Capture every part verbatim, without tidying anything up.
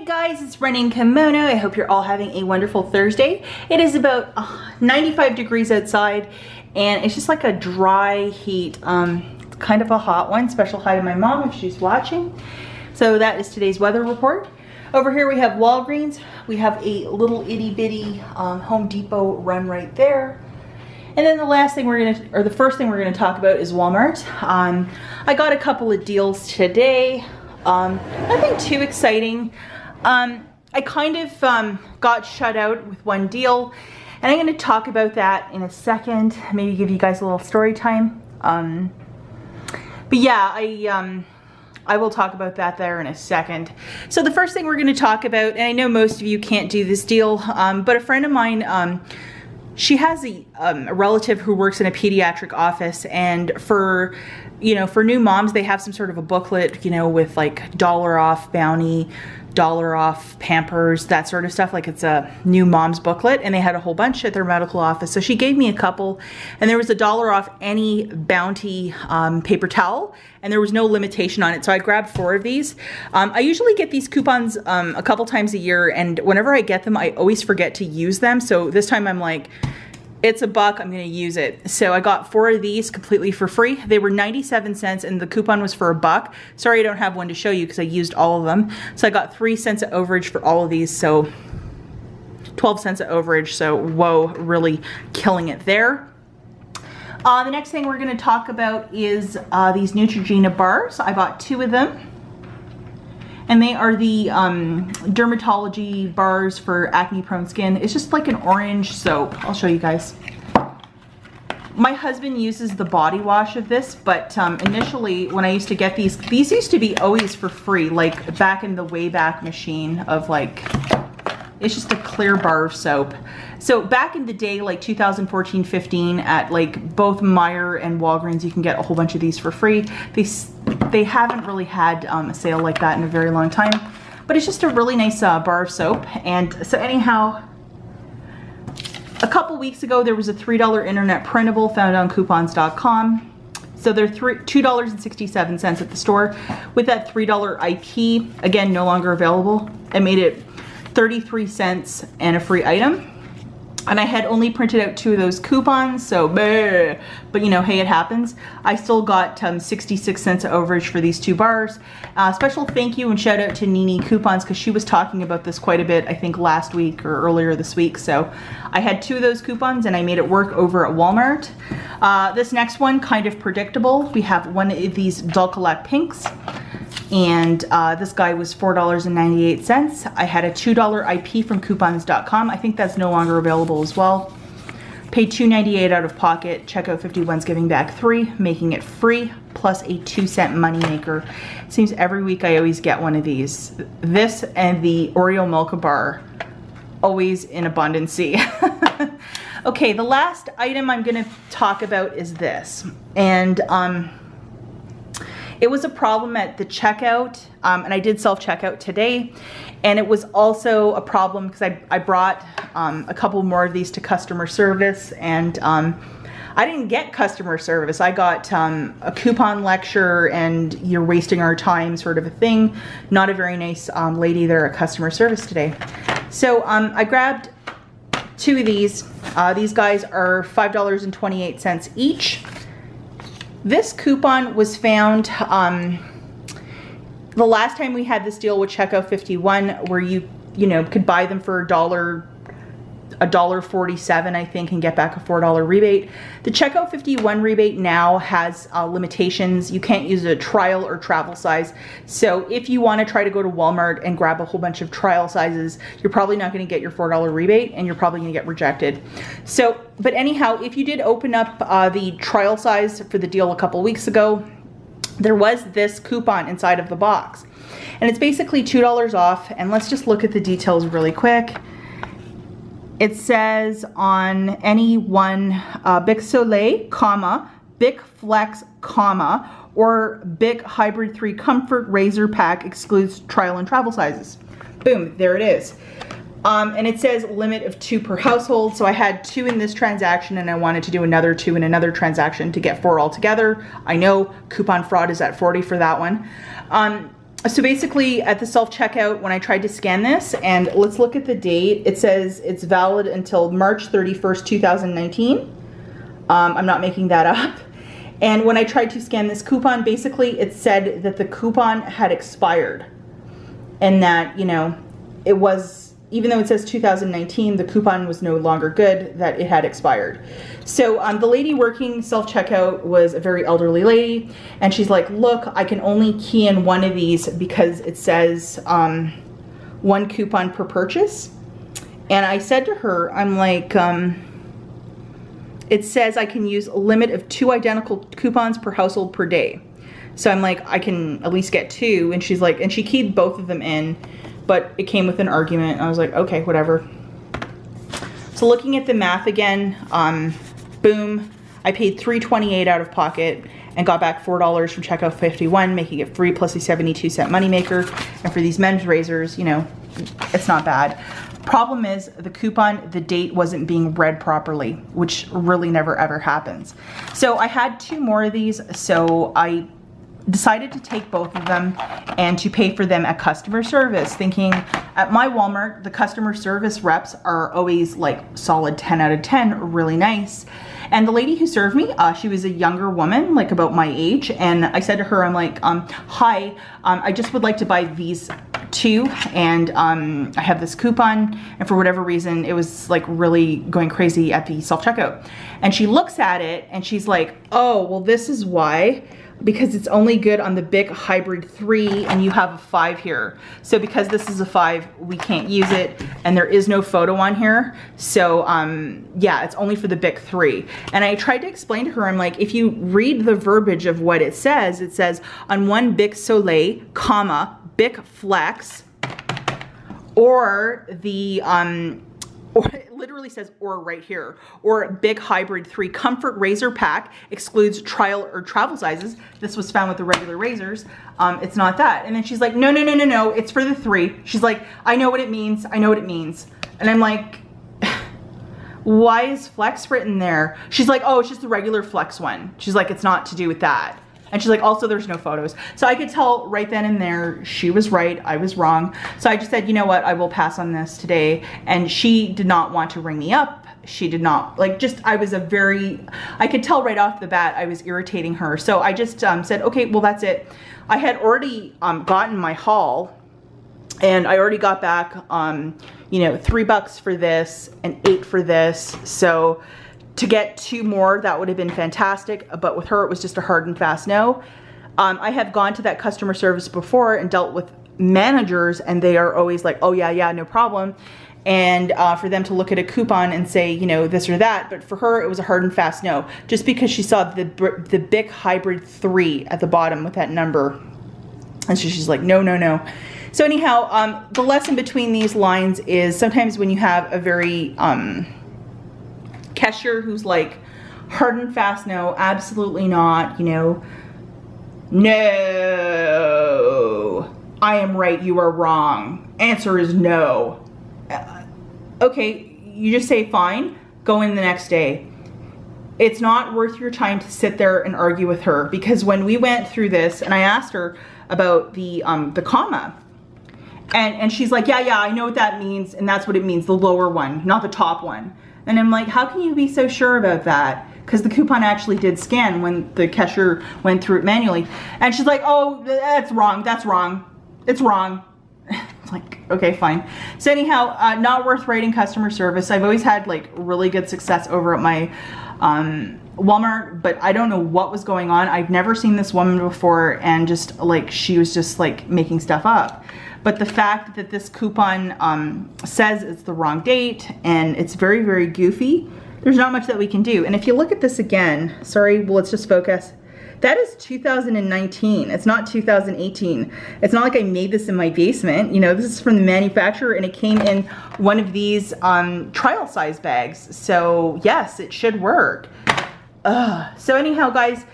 Hey guys, it's Running Kimono. I hope you're all having a wonderful Thursday. It is about ninety-five degrees outside and it's just like a dry heat, um, kind of a hot one. Special hi to my mom if she's watching. So that is today's weather report. Over here we have Walgreens. We have a little itty bitty um, Home Depot run right there. And then the last thing we're gonna, or the first thing we're gonna talk about is Walmart. Um, I got a couple of deals today. Um, nothing too exciting. Um, I kind of um, got shut out with one deal, and I'm going to talk about that in a second. Maybe give you guys a little story time. Um, but yeah, I um, I will talk about that there in a second. So the first thing we're going to talk about, and I know most of you can't do this deal, um, but a friend of mine, um, she has a, um, a relative who works in a pediatric office, and for you know for new moms, they have some sort of a booklet, you know, with like dollar off Bounty, dollar off Pampers, that sort of stuff. Like it's a new mom's booklet, and they had a whole bunch at their medical office. So she gave me a couple, and there was a dollar off any Bounty um, paper towel, and there was no limitation on it. So I grabbed four of these. Um, I usually get these coupons um, a couple times a year, and whenever I get them, I always forget to use them. So this time I'm like, it's a buck, I'm gonna use it. So I got four of these completely for free. They were ninety-seven cents and the coupon was for a buck. Sorry, I don't have one to show you because I used all of them. So I got three cents of overage for all of these, so twelve cents of overage. So whoa, really killing it there. Uh, the next thing we're gonna talk about is uh, these Neutrogena bars. I bought two of them. And they are the um, dermatology bars for acne prone skin. It's just like an orange soap. I'll show you guys. My husband uses the body wash of this, but um, initially when I used to get these, these used to be always for free, like back in the Wayback Machine of like, it's just a clear bar of soap. So back in the day, like two thousand fourteen, fifteen, at like both Meijer and Walgreens, you can get a whole bunch of these for free. They, they haven't really had um, a sale like that in a very long time, but it's just a really nice uh, bar of soap. And so anyhow, a couple weeks ago, there was a three dollar internet printable found on coupons dot com. So they're two dollars and sixty-seven cents at the store. With that three dollar I P, again, no longer available. I made it thirty-three cents and a free item, and I had only printed out two of those coupons, so bleh. But you know, hey, it happens. I still got um, sixty-six cents of overage for these two bars. Uh, special thank you and shout out to Nini Coupons, because she was talking about this quite a bit, I think last week or earlier this week. So I had two of those coupons and I made it work over at Walmart. Uh, this next one, kind of predictable. We have one of these Dalkalak pinks. And uh, this guy was four dollars and ninety-eight cents. I had a two dollar I P from coupons dot com. I think that's no longer available as well. Paid two ninety-eight out of pocket. Checkout fifty-one's giving back three, making it free, plus a two cent money maker. It seems every week I always get one of these. This and the Oreo Milka bar, always in abundancy. Okay, the last item I'm gonna talk about is this. And um, it was a problem at the checkout, um, and I did self-checkout today, and it was also a problem because I, I brought um, a couple more of these to customer service, and um, I didn't get customer service. I got um, a coupon lecture and you're wasting our time sort of a thing. Not a very nice um, lady there at customer service today. So um, I grabbed two of these. Uh, these guys are five dollars and twenty-eight cents each. This coupon was found um, the last time we had this deal with Checkout fifty-one, where you you know could buy them for a dollar, a dollar forty-seven, I think, and get back a four dollar rebate. The Checkout fifty-one rebate now has uh, limitations. You can't use a trial or travel size. So if you want to try to go to Walmart and grab a whole bunch of trial sizes, you're probably not going to get your four dollar rebate, and you're probably going to get rejected. So. But anyhow, if you did open up uh, the trial size for the deal a couple weeks ago, there was this coupon inside of the box. And it's basically two dollars off. And let's just look at the details really quick. It says on any one uh, Bic Soleil, comma, Bic Flex, comma, or Bic Hybrid three Comfort Razor Pack excludes trial and travel sizes. Boom, there it is. Um, and it says limit of two per household. So I had two in this transaction and I wanted to do another two in another transaction to get four altogether. I know coupon fraud is at forty for that one. Um, so basically at the self-checkout, when I tried to scan this, and let's look at the date, it says it's valid until March thirty-first, two thousand nineteen. Um, I'm not making that up. And when I tried to scan this coupon, basically it said that the coupon had expired and that, you know, it was, even though it says two thousand nineteen, the coupon was no longer good, that it had expired. So um, the lady working self-checkout was a very elderly lady, and she's like, look, I can only key in one of these because it says um, one coupon per purchase. And I said to her, I'm like, um, it says I can use a limit of two identical coupons per household per day. So I'm like, I can at least get two. And she's like, and she keyed both of them in, but it came with an argument. I was like, okay, whatever. So looking at the math again, um, boom, I paid three twenty-eight out of pocket and got back four dollars from Checkout fifty-one, making it free plus a seventy-two cent moneymaker. And for these men's razors, you know, it's not bad. Problem is the coupon, the date wasn't being read properly, which really never ever happens. So I had two more of these, so I decided to take both of them and to pay for them at customer service, thinking at my Walmart, the customer service reps are always like solid ten out of ten, really nice. And the lady who served me, uh, she was a younger woman, like about my age. And I said to her, I'm like, um, hi, um, I just would like to buy these two. And um, I have this coupon. And for whatever reason, it was like really going crazy at the self-checkout. And she looks at it and she's like, oh, well, this is why. Because it's only good on the Bic Hybrid three and you have a five here. So because this is a five, we can't use it, and there is no photo on here. So um, yeah, it's only for the Bic three. And I tried to explain to her, I'm like, if you read the verbiage of what it says, it says on one Bic Soleil, comma, Bic Flex, or the, um, or it literally says or right here, or Bic Hybrid three Comfort Razor Pack excludes trial or travel sizes. This was found with the regular razors. Um, it's not that. And then she's like, no, no, no, no, no, it's for the three. She's like, I know what it means. I know what it means. And I'm like, why is Flex written there? She's like, oh, it's just the regular Flex one. She's like, it's not to do with that. And she's like, also, there's no photos. So I could tell right then and there, she was right, I was wrong. So I just said, you know what, I will pass on this today. And she did not want to ring me up. She did not, like, just, I was a very, I could tell right off the bat, I was irritating her. So I just um, said, okay, well, that's it. I had already um, gotten my haul, and I already got back, um, you know, three bucks for this and eight for this. So to get two more, that would have been fantastic, but with her, it was just a hard and fast no. Um, I have gone to that customer service before and dealt with managers, and they are always like, oh yeah, yeah, no problem. And uh, for them to look at a coupon and say, you know, this or that, but for her, it was a hard and fast no, just because she saw the, the Bic Hybrid three at the bottom with that number. And so she's like, no, no, no. So anyhow, um, the lesson between these lines is sometimes when you have a very, um, cashier who's like hard and fast no, absolutely not, you know, no, I am right, you are wrong, answer is no. Uh, okay, you just say fine, go in the next day. It's not worth your time to sit there and argue with her, because when we went through this and I asked her about the um the comma, and and she's like, yeah, yeah, I know what that means, and that's what it means, the lower one, not the top one. And I'm like, how can you be so sure about that? Because the coupon actually did scan when the cashier went through it manually. And she's like, oh, that's wrong. That's wrong. It's wrong. It's like, okay, fine. So anyhow, uh, not worth rating customer service. I've always had like really good success over at my um, Walmart, but I don't know what was going on. I've never seen this woman before, and just like, she was just like making stuff up. But the fact that this coupon um, says it's the wrong date, and it's very, very goofy, there's not much that we can do. And if you look at this again, sorry, well, let's just focus. That is two thousand nineteen, it's not two thousand eighteen. It's not like I made this in my basement. You know, this is from the manufacturer, and it came in one of these um, trial size bags. So yes, it should work. Ugh. So anyhow, guys,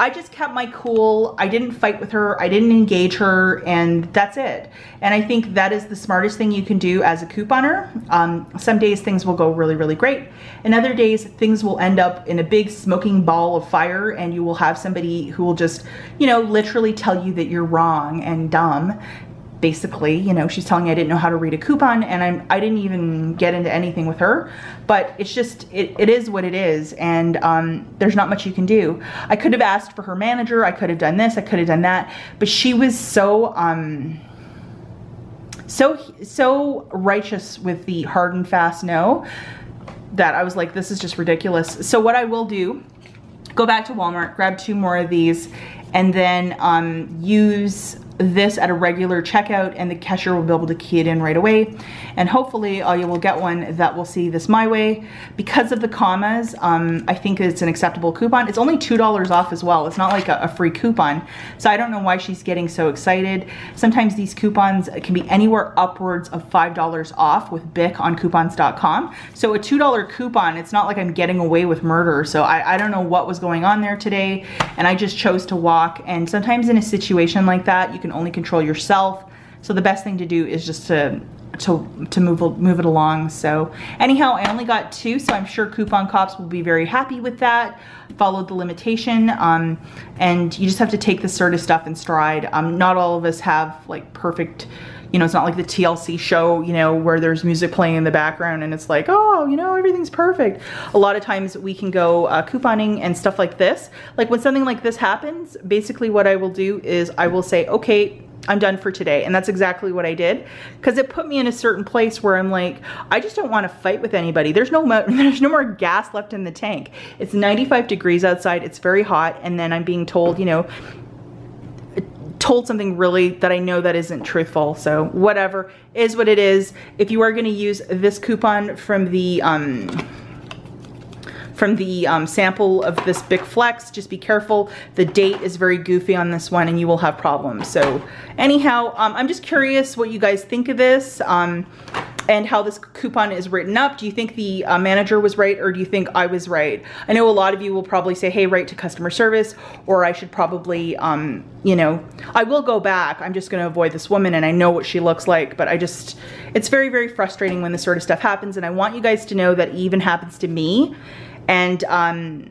I just kept my cool. I didn't fight with her. I didn't engage her, and that's it. And I think that is the smartest thing you can do as a couponer. Um, some days things will go really, really great. And other days things will end up in a big smoking ball of fire, and you will have somebody who will just, you know, literally tell you that you're wrong and dumb. Basically, you know, she's telling me I didn't know how to read a coupon, and I'm, I didn't even get into anything with her, but it's just, it, it is what it is. And um, there's not much you can do. I could have asked for her manager. I could have done this. I could have done that, but she was so, um, so, so righteous with the hard and fast no that I was like, this is just ridiculous. So what I will do, go back to Walmart, grab two more of these, and then um, use this at a regular checkout, and the cashier will be able to key it in right away. And hopefully all you will get one that will see this my way. Because of the commas, um, I think it's an acceptable coupon. It's only two dollars off as well. It's not like a, a free coupon. So I don't know why she's getting so excited. Sometimes these coupons can be anywhere upwards of five dollars off with Bic on coupons dot com. So a two dollar coupon, it's not like I'm getting away with murder. So I, I don't know what was going on there today. And I just chose to walk. And sometimes in a situation like that, you can only control yourself, so the best thing to do is just to to to move move it along. So anyhow, I only got two, so I'm sure coupon cops will be very happy with that. Followed the limitation, um and you just have to take this sort of stuff in stride. Um not all of us have like perfect, you know, it's not like the T L C show, you know, where there's music playing in the background and it's like, oh, you know, everything's perfect. A lot of times we can go uh, couponing and stuff like this. Like when something like this happens, basically what I will do is I will say, okay, I'm done for today. And that's exactly what I did, because it put me in a certain place where I'm like, I just don't want to fight with anybody. There's no, mo there's no more gas left in the tank. It's ninety-five degrees outside. It's very hot. And then I'm being told, you know, told something really that I know that isn't truthful. So whatever is what it is. If you are going to use this coupon from the um, from the um, sample of this Bic Flex, just be careful. The date is very goofy on this one, and you will have problems. So anyhow, um, I'm just curious what you guys think of this. Um, and how this coupon is written up. Do you think the uh, manager was right, or do you think I was right? I know a lot of you will probably say, hey, write to customer service, or I should probably, um, you know, I will go back. I'm just gonna avoid this woman, and I know what she looks like, but I just, it's very, very frustrating when this sort of stuff happens, and I want you guys to know that it even happens to me. And um,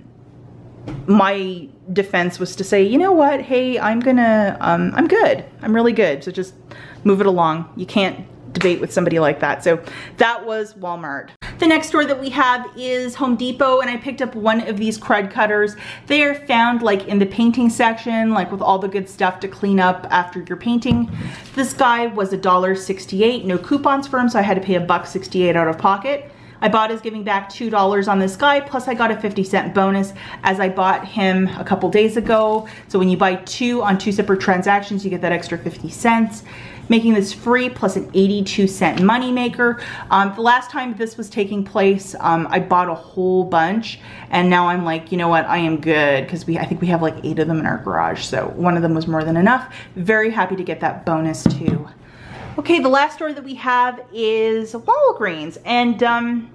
my defense was to say, you know what, hey, I'm gonna, um, I'm good. I'm really good, so just move it along. You can't debate with somebody like that. So that was Walmart. The next store that we have is Home Depot, and I picked up one of these crud cutters. They are found like in the painting section, like with all the good stuff to clean up after your painting. This guy was a dollar sixty-eight, no coupons for him, so I had to pay a buck sixty-eight out of pocket. Ibotta is giving back two dollars on this guy, plus I got a fifty cent bonus as I bought him a couple days ago. So when you buy two on two separate transactions, you get that extra fifty cents, making this free plus an eighty-two cent moneymaker. Um, the last time this was taking place, um, I bought a whole bunch, and now I'm like, you know what, I am good, because we I think we have like eight of them in our garage, so one of them was more than enough. Very happy to get that bonus too. Okay, the last store that we have is Walgreens, and um,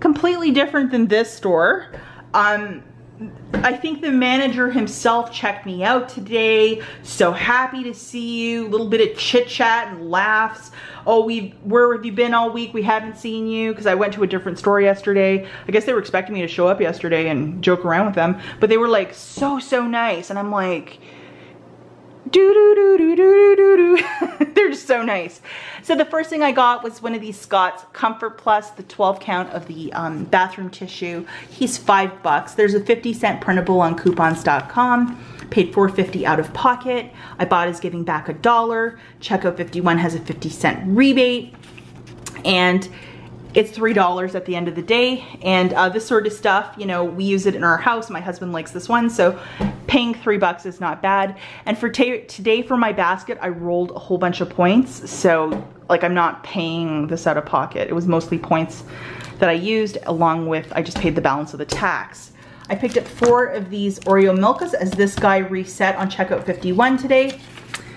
completely different than this store. Um, I think the manager himself checked me out today. So happy to see you. A little bit of chit chat and laughs. Oh, we've, where have you been all week? We haven't seen you, because I went to a different store yesterday. I guess they were expecting me to show up yesterday and joke around with them, but they were like so, so nice. And I'm like, do do do do do do do. They're just so nice. So the first thing I got was one of these Scott's Comfort Plus, the twelve count of the um, bathroom tissue. He's five bucks. There's a fifty cent printable on coupons dot com. Paid four fifty out of pocket. Ibotta is giving back a dollar. Checkout fifty-one has a fifty cent rebate, and it's three dollars at the end of the day. And uh, this sort of stuff, you know, we use it in our house. My husband likes this one, so paying three bucks is not bad. And for today for my basket, I rolled a whole bunch of points. So like, I'm not paying this out of pocket. It was mostly points that I used, along with, I just paid the balance of the tax. I picked up four of these Oreo Milkas as this guy reset on checkout fifty-one today.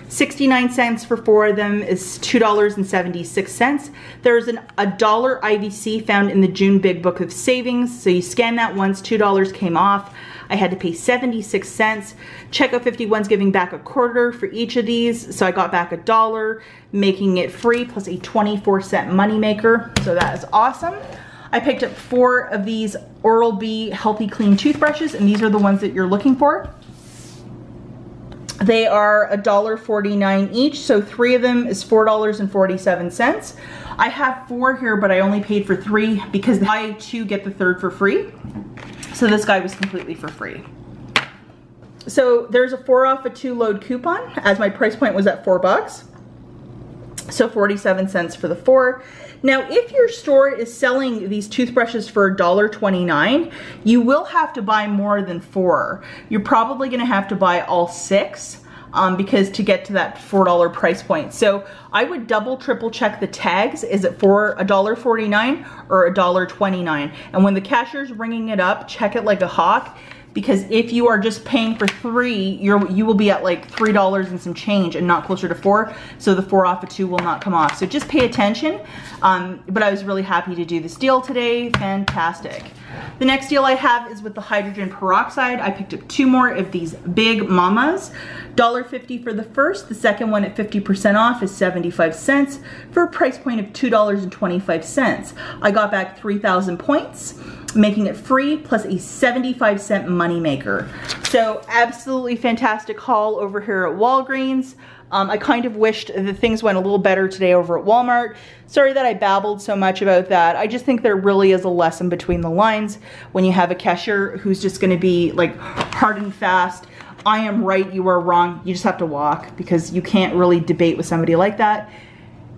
sixty-nine cents for four of them is two dollars and seventy-six cents. There's an, a dollar I V C found in the June Big Book of Savings. So you scan that once, two dollars came off. I had to pay seventy-six cents. Checkout fifty-one's giving back a quarter for each of these, so I got back a dollar, making it free, plus a twenty-four cent moneymaker, so that is awesome. I picked up four of these Oral-B Healthy Clean toothbrushes, and these are the ones that you're looking for. They are a dollar forty-nine each, so three of them is four dollars and forty-seven cents. I have four here, but I only paid for three because I too get the third for free. So this guy was completely for free. So there's a four off a two load coupon, as my price point was at four bucks. So forty-seven cents for the four. Now, if your store is selling these toothbrushes for a dollar twenty-nine, you will have to buy more than four. You're probably gonna have to buy all six um, because to get to that four dollar price point. So I would double, triple check the tags. Is it for a dollar forty-nine or a dollar twenty-nine? And when the cashier's ringing it up, check it like a hawk, because if you are just paying for three, you're, you will be at like three dollars and some change and not closer to four. So the four off of two will not come off. So just pay attention. Um, but I was really happy to do this deal today. Fantastic. The next deal I have is with the hydrogen peroxide. I picked up two more of these Big Mamas. a dollar fifty for the first. The second one at fifty percent off is seventy-five cents for a price point of two dollars and twenty-five cents. I got back three thousand points, making it free, plus a seventy-five cent money maker. So absolutely fantastic haul over here at Walgreens. Um, I kind of wished that things went a little better today over at Walmart. Sorry that I babbled so much about that. I just think there really is a lesson between the lines when you have a cashier who's just gonna be like hard and fast. I am right, you are wrong. You just have to walk, because you can't really debate with somebody like that.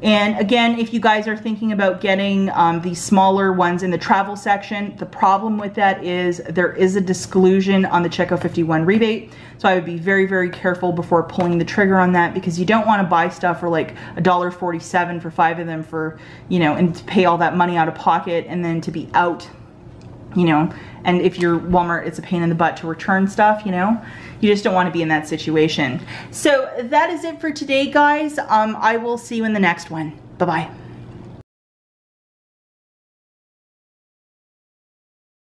And again, if you guys are thinking about getting um, the smaller ones in the travel section, the problem with that is there is a disclusion on the Checkout fifty-one rebate. So I would be very, very careful before pulling the trigger on that, because you don't want to buy stuff for like a dollar forty-seven for five of them for, you know, and to pay all that money out of pocket and then to be out, you know. And if you're Walmart, it's a pain in the butt to return stuff, you know. You just don't want to be in that situation. So that is it for today, guys. Um, I will see you in the next one. Bye-bye.